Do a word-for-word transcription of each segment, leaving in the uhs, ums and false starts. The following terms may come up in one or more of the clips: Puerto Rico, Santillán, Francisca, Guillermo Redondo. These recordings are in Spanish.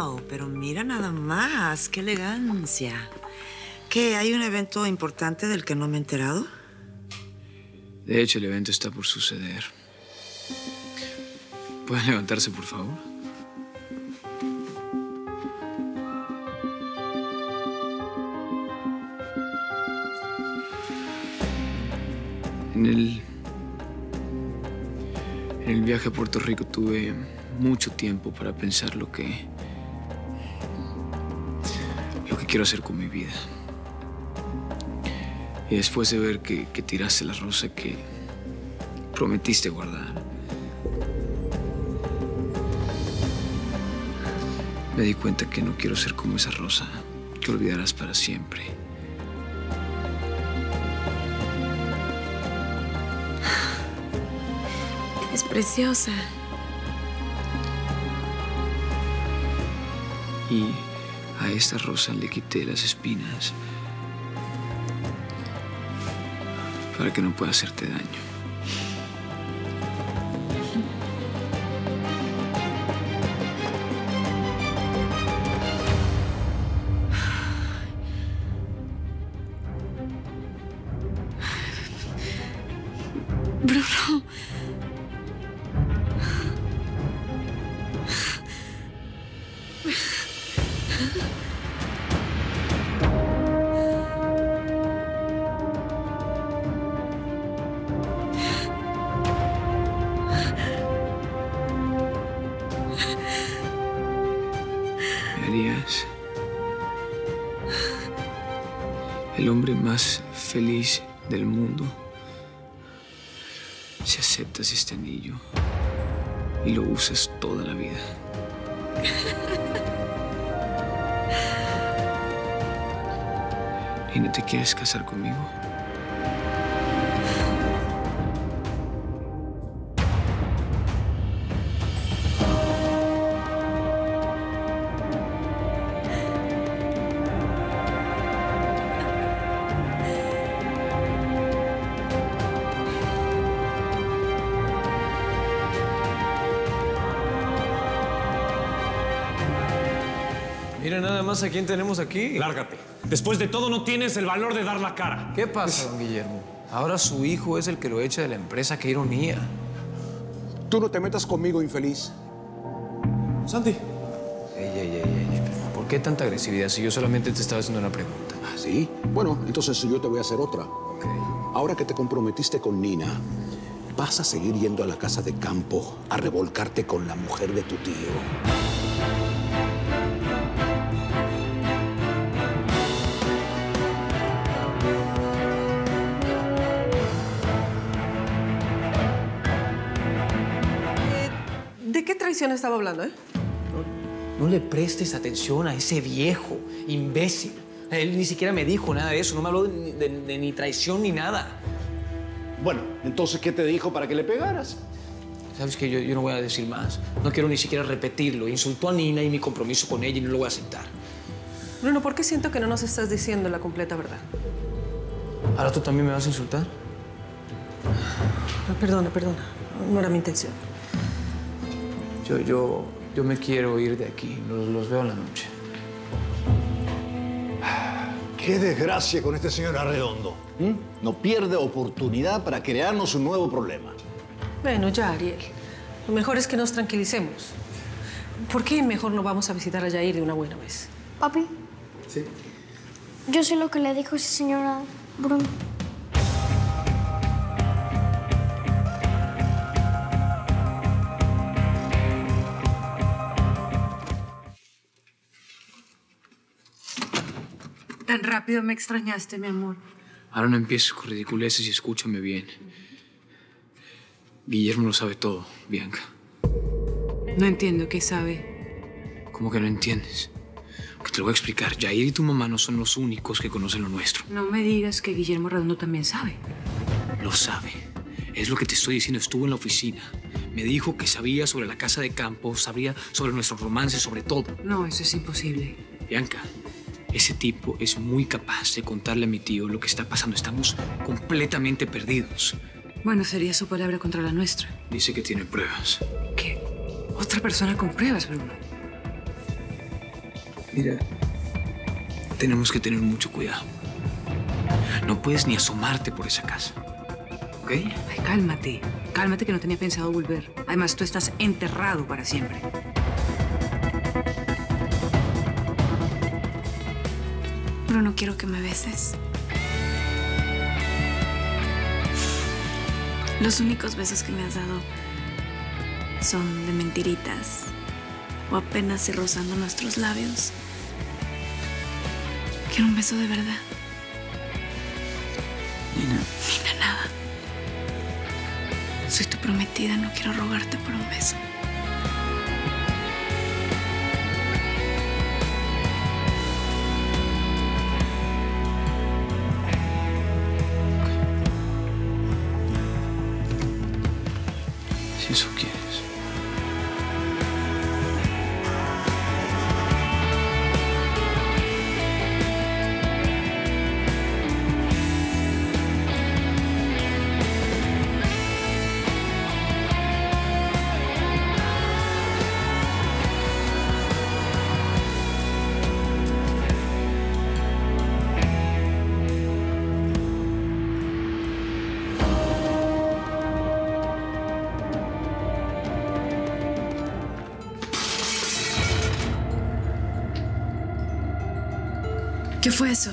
Wow, pero mira nada más, qué elegancia. ¿Qué, hay un evento importante del que no me he enterado? De hecho, el evento está por suceder. ¿Pueden levantarse, por favor? En el... En el viaje a Puerto Rico tuve mucho tiempo para pensar lo que... lo que quiero hacer con mi vida. Y después de ver que, que tiraste la rosa que prometiste guardar, me di cuenta que no quiero ser como esa rosa que olvidarás para siempre. Es preciosa. Y a esta rosa le quité las espinas para que no pueda hacerte daño. Bruno. El hombre más feliz del mundo si aceptas este anillo y lo usas toda la vida. ¿Y no te quieres casar conmigo? Mira nada más a quién tenemos aquí. Lárgate. Después de todo no tienes el valor de dar la cara. ¿Qué pasa, don Guillermo? Ahora su hijo es el que lo echa de la empresa. ¡Qué ironía! Tú no te metas conmigo, infeliz. Santi. Ey, ey, ey, ey. ¿Por qué tanta agresividad si yo solamente te estaba haciendo una pregunta? ¿Ah, sí? Bueno, entonces yo te voy a hacer otra. Ok. Ahora que te comprometiste con Nina, vas a seguir yendo a la casa de campo a revolcarte con la mujer de tu tío. ¿De qué traición estaba hablando, eh? No, no le prestes atención a ese viejo imbécil. Él ni siquiera me dijo nada de eso. No me habló de, de, de ni traición ni nada. Bueno, entonces, ¿qué te dijo para que le pegaras? Sabes que yo, yo no voy a decir más. No quiero ni siquiera repetirlo. Insultó a Nina y mi compromiso con ella y no lo voy a aceptar. Bruno, ¿por qué siento que no nos estás diciendo la completa verdad? ¿Ahora tú también me vas a insultar? No, perdona, perdona. No era mi intención. Yo, yo, yo me quiero ir de aquí. Los, los veo en la noche. Qué desgracia con este señor Arredondo. ¿Mm? No pierde oportunidad para crearnos un nuevo problema. Bueno, ya, Ariel. Lo mejor es que nos tranquilicemos. ¿Por qué mejor no vamos a visitar a Yair de una buena vez? Papi. Sí. Yo sé lo que le dijo ese señor a Bruno. Tan rápido me extrañaste, mi amor. Ahora no empieces con ridiculeces y escúchame bien. Guillermo lo sabe todo, Bianca. No entiendo qué sabe. ¿Cómo que no entiendes? Porque te lo voy a explicar. Yair y tu mamá no son los únicos que conocen lo nuestro. No me digas que Guillermo Redondo también sabe. Lo sabe. Es lo que te estoy diciendo. Estuvo en la oficina. Me dijo que sabía sobre la casa de campo, sabía sobre nuestro romance, sobre todo. No, eso es imposible. Bianca. Ese tipo es muy capaz de contarle a mi tío lo que está pasando. Estamos completamente perdidos. Bueno, sería su palabra contra la nuestra. Dice que tiene pruebas. ¿Qué? ¿Otra persona con pruebas, Bruno? Mira, tenemos que tener mucho cuidado. No puedes ni asomarte por esa casa, ¿ok? Ay, cálmate. Cálmate, que no tenía pensado volver. Además, tú estás enterrado para siempre. Pero no quiero que me beses. Los únicos besos que me has dado son de mentiritas o apenas se rozando nuestros labios. Quiero un beso de verdad. Nina. Nina, nada. Soy tu prometida, no quiero rogarte por un beso. Eso quieres. ¿Qué fue eso?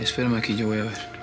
Espérame aquí, yo voy a ver.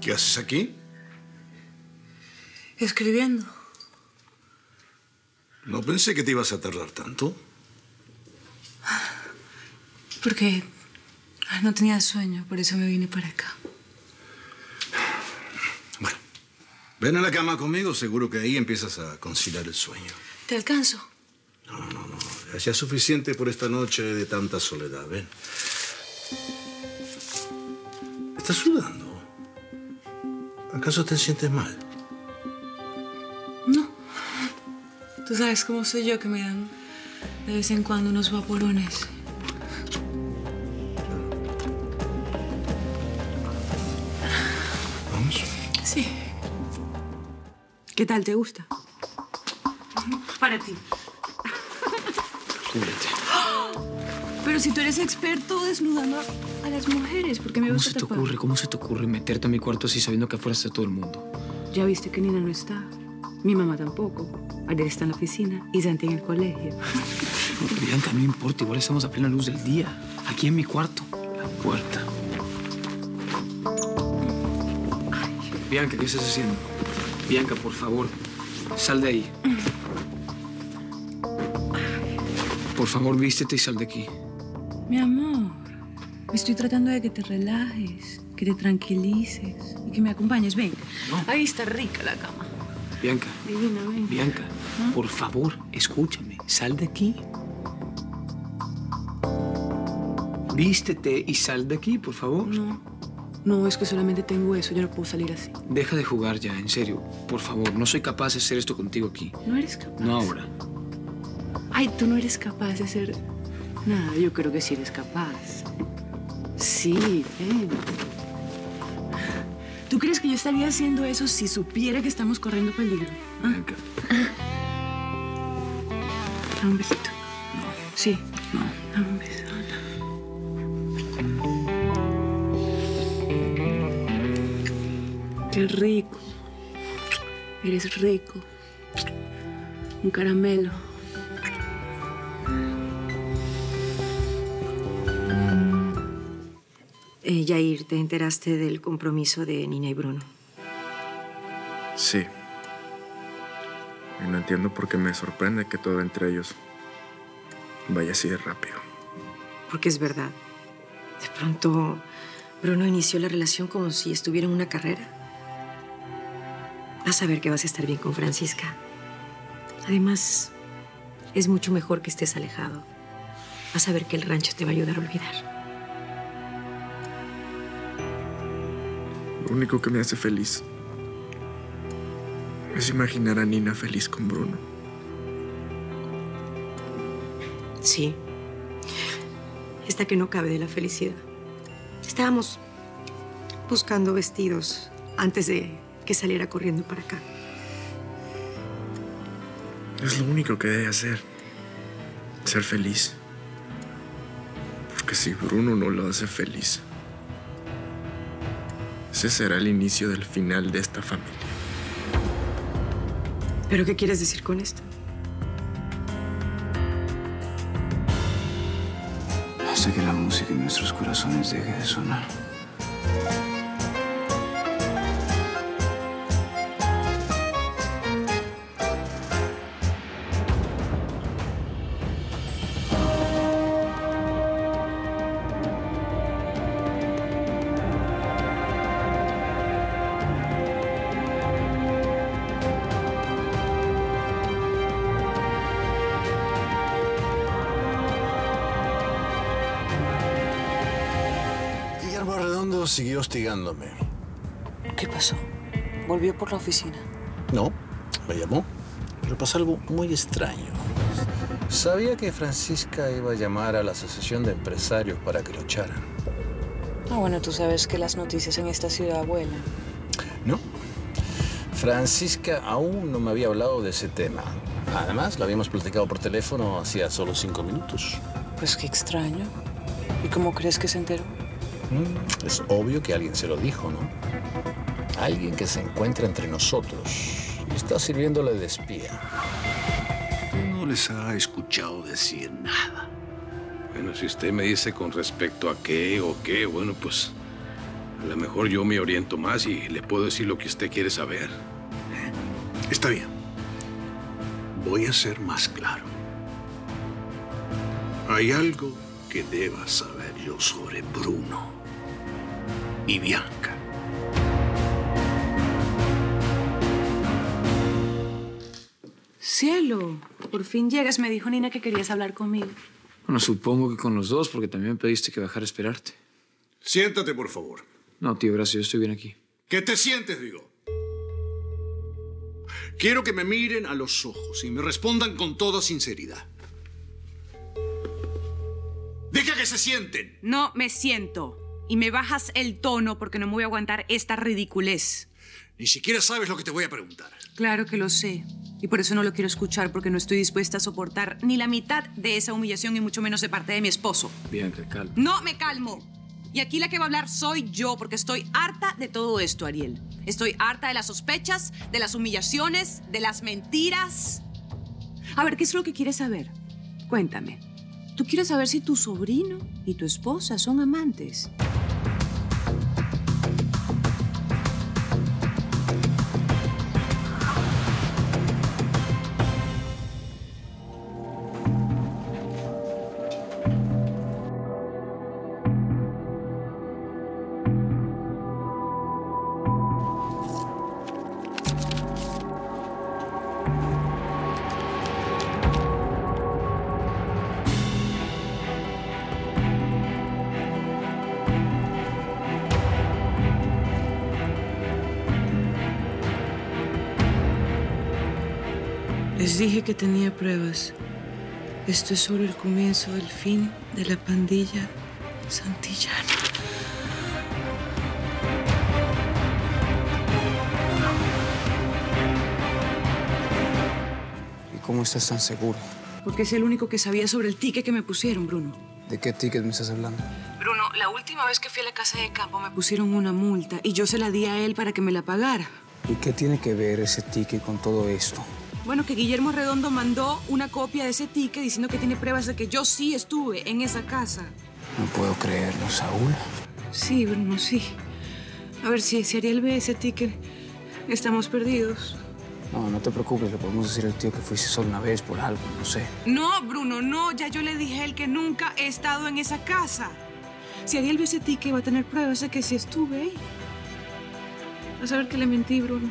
¿Qué haces aquí? Escribiendo. No pensé que te ibas a tardar tanto. Porque no tenía sueño, por eso me vine para acá. Bueno, ven a la cama conmigo, seguro que ahí empiezas a conciliar el sueño. ¿Te alcanzo? No, no, no. Ya es suficiente por esta noche de tanta soledad, ven. ¿Estás sudando? ¿Acaso te sientes mal? No. Tú sabes cómo soy yo, que me dan de vez en cuando unos vaporones. ¿Vamos? Sí. ¿Qué tal? ¿Te gusta? Para ti. Cúbrete. Pero si tú eres experto desnudando a las mujeres, ¿por qué me vas a tapar? ¿Cómo se te ocurre? ¿Cómo se te ocurre meterte a mi cuarto así sabiendo que afuera está todo el mundo? Ya viste que Nina no está. Mi mamá tampoco. Ariel está en la oficina y Santi en el colegio. No, Bianca, no importa. Igual estamos a plena luz del día. Aquí en mi cuarto. La puerta. Ay. Bianca, ¿qué estás haciendo? Bianca, por favor, sal de ahí. Por favor, vístete y sal de aquí. Mi amor, me estoy tratando de que te relajes, que te tranquilices y que me acompañes. Ven, no. Ahí está rica la cama. Bianca, divina, ven. Bianca, ¿ah? Por favor, escúchame, sal de aquí. Vístete y sal de aquí, por favor. No, no, es que solamente tengo eso, yo no puedo salir así. Deja de jugar ya, en serio, por favor, no soy capaz de hacer esto contigo aquí. No eres capaz. No ahora. Ay, tú no eres capaz de hacer... Nada, yo creo que sí eres capaz. Sí, ven. ¿Tú crees que yo estaría haciendo eso si supiera que estamos corriendo peligro? ¿Ah? Okay. Dame un besito. No. Sí. No. Dame un beso. No. Qué rico. Eres rico. Un caramelo. Eh, Yair, ¿te enteraste del compromiso de Nina y Bruno? Sí. Y no entiendo por qué me sorprende que todo entre ellos vaya así de rápido. Porque es verdad. De pronto, Bruno inició la relación como si estuviera en una carrera. Vas a ver que vas a estar bien con Francisca. Además, es mucho mejor que estés alejado. Vas a ver que el rancho te va a ayudar a olvidar. Lo único que me hace feliz es imaginar a Nina feliz con Bruno. Sí. Esta que no cabe de la felicidad. Estábamos buscando vestidos antes de que saliera corriendo para acá. Es lo único que debe hacer. Ser feliz. Porque si Bruno no lo hace feliz, ese será el inicio del final de esta familia. ¿Pero qué quieres decir con esto? Hace que la música en nuestros corazones deje de sonar. Redondo siguió hostigándome. ¿Qué pasó? ¿Volvió por la oficina? No, me llamó, pero pasó algo muy extraño. Sabía que Francisca iba a llamar a la asociación de empresarios para que lo echaran. Ah, bueno, tú sabes que las noticias en esta ciudad vuelan. No. Francisca aún no me había hablado de ese tema. Además, lo habíamos platicado por teléfono hacía solo cinco minutos. Pues qué extraño. ¿Y cómo crees que se enteró? Es obvio que alguien se lo dijo, ¿no? Alguien que se encuentra entre nosotros y está sirviéndole de espía. No les ha escuchado decir nada. Bueno, si usted me dice con respecto a qué o qué, bueno, pues a lo mejor yo me oriento más y le puedo decir lo que usted quiere saber. Está bien. Voy a ser más claro. Hay algo que deba saber yo sobre Bruno y Bianca. Cielo, por fin llegas. Me dijo Nina que querías hablar conmigo. Bueno, supongo que con los dos, porque también pediste que bajara a esperarte. Siéntate, por favor. No, tío, gracias. Yo estoy bien aquí. ¿Qué te sientes, digo? Quiero que me miren a los ojos y me respondan con toda sinceridad. ¡Deja que se sienten! No me siento. Y me bajas el tono porque no me voy a aguantar esta ridiculez. Ni siquiera sabes lo que te voy a preguntar. Claro que lo sé. Y por eso no lo quiero escuchar, porque no estoy dispuesta a soportar ni la mitad de esa humillación y mucho menos de parte de mi esposo. Bien, te calmo. ¡No me calmo! Y aquí la que va a hablar soy yo, porque estoy harta de todo esto, Ariel. Estoy harta de las sospechas, de las humillaciones, de las mentiras. A ver, ¿qué es lo que quieres saber? Cuéntame. Tú quieres saber si tu sobrino y tu esposa son amantes. Les dije que tenía pruebas. Esto es solo el comienzo del fin de la pandilla Santillán. ¿Y cómo estás tan seguro? Porque es el único que sabía sobre el ticket que me pusieron, Bruno. ¿De qué ticket me estás hablando? Bruno, la última vez que fui a la casa de campo me pusieron una multa y yo se la di a él para que me la pagara. ¿Y qué tiene que ver ese ticket con todo esto? Bueno, que Guillermo Redondo mandó una copia de ese ticket diciendo que tiene pruebas de que yo sí estuve en esa casa. No puedo creerlo, Saúl. Sí, Bruno, sí. A ver, si, si Ariel ve ese ticket, Estamos perdidos. No, no te preocupes, le podemos decir al tío que fuiste solo una vez por algo, no sé. No, Bruno, no. Ya yo le dije a él que nunca he estado en esa casa. Si Ariel viese a ti, que va a tener pruebas de que sí estuve ahí. Vas a ver que le mentí, Bruno.